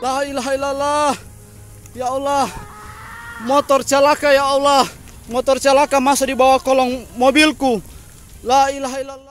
La ilaha illallah. Ya Allah, motor celaka ya Allah. Motor celaka masuk di bawah kolong mobilku. La ilaha illallah.